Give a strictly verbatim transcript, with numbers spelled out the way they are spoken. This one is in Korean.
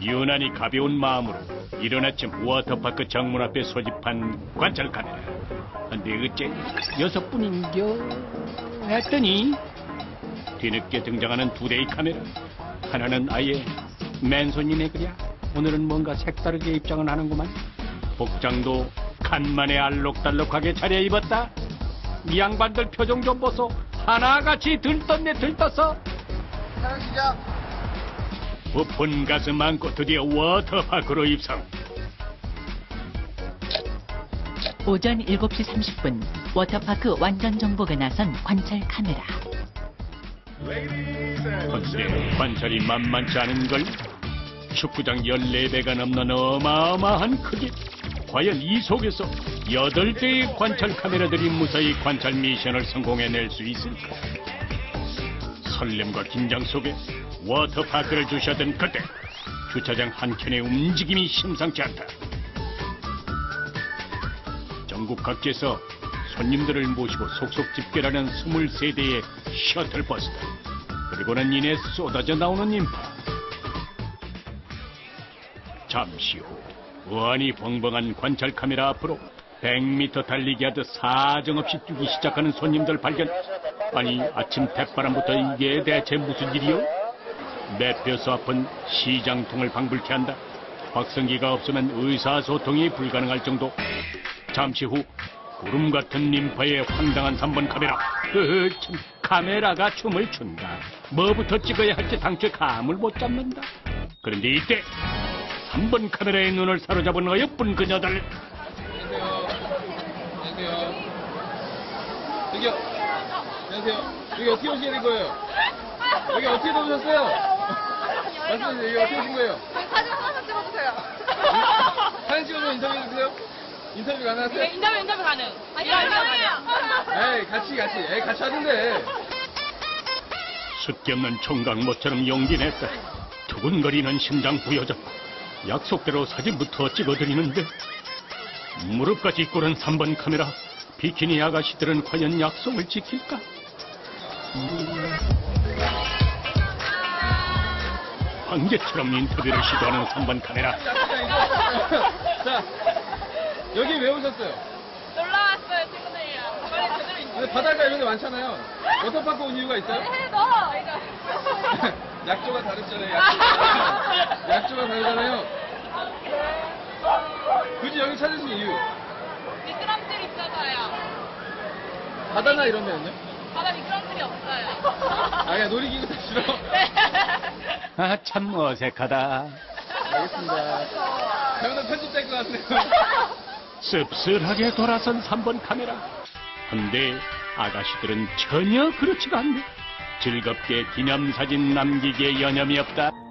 유난히 가벼운 마음으로 일어나쯤 워터파크 정문 앞에 소집한 관찰 카메라. 근데 어째 여섯 분인겨 했더니 뒤늦게 등장하는 두 대의 카메라. 하나는 아예 맨손이네 그랴. 오늘은 뭔가 색다르게 입장을 하는구만. 복장도 간만에 알록달록하게 차려 입었다. 이 양반들 표정 좀 보소. 하나같이 들떴네 들떴어. 시작. 부푼 가슴 안고 드디어 워터파크로 입성. 오전 일곱 시 삼십 분 워터파크 완전 정복에 나선 관찰 카메라. 그런데 관찰이 만만치 않은걸. 축구장 열네 배가 넘는 어마어마한 크기. 과연 이 속에서 여덟 대의 관찰 카메라들이 무사히 관찰 미션을 성공해낼 수 있을까. 설렘과 긴장 속에 워터파크를 주시던 그때 주차장 한켠의 움직임이 심상치 않다. 전국 각지에서 손님들을 모시고 속속 집결하는 스물세 대의 셔틀버스들, 그리고는 이내 쏟아져 나오는 인파. 잠시 후 의안이 벙벙한 관찰 카메라 앞으로 백 미터 달리기 하듯 사정없이 뛰기 시작하는 손님들 발견. 아니, 아침 대바람부터 이게 대체 무슨 일이요? 내 뼈수 아픈 시장통을 방불케 한다. 확성기가 없으면 의사소통이 불가능할 정도. 잠시 후 구름 같은 림파의 황당한 삼 번 카메라. 으흐, 참, 카메라가 춤을 춘다. 뭐부터 찍어야 할지 당최 감을 못 잡는다. 그런데 이때 삼 번 카메라의 눈을 사로잡은 어여쁜 그녀들. 안녕하세요. 안녕하세요. 여기요. 안녕하세요. 여기 어떻게 오시게 된 거예요? 여기 어떻게 오셨어요? 말씀해주세요. 여기 어떻게 오신 거예요? 사진 하나만 찍어주세요. 사진 찍어서 인터뷰해주세요. 인터뷰 가능하세요? 네, 인터뷰 인터뷰 가능. 아, 인터뷰 가능. 에이, 같이 같이. 에이, 같이 하던데. 숫기 없는 총각 모처럼 용기 냈다. 두근거리는 심장 부여잡고 약속대로 사진부터 찍어드리는데 무릎까지 꼬른 삼 번 카메라. 비키니 아가씨들은 과연 약속을 지킬까? 황제처럼 인터뷰를 시도하는 삼 번 카메라. 자, 여기 왜 오셨어요? 놀러 왔어요, 친구들이랑. 빨리 제대로 인터뷰. 바닷가 이런 데 많잖아요. 워터파크 온 이유가 있어요? 해, 넣어. 약조가 다르잖아요. 약조. 약조가 다르잖아요. 굳이 여기 찾으신 이유? 미끄럼틀 있어서요. 바다나 이런 데는요? 바다 미끄럼틀이 없어요. 아, 야, 놀이기구 다 싫어? 네. 아, 참 어색하다. 알겠습니다. 잘못하면 편집될 것 같네요. 씁쓸하게 돌아선 삼 번 카메라. 근데 아가씨들은 전혀 그렇지가 않네. 즐겁게 기념사진 남기기에 여념이 없다.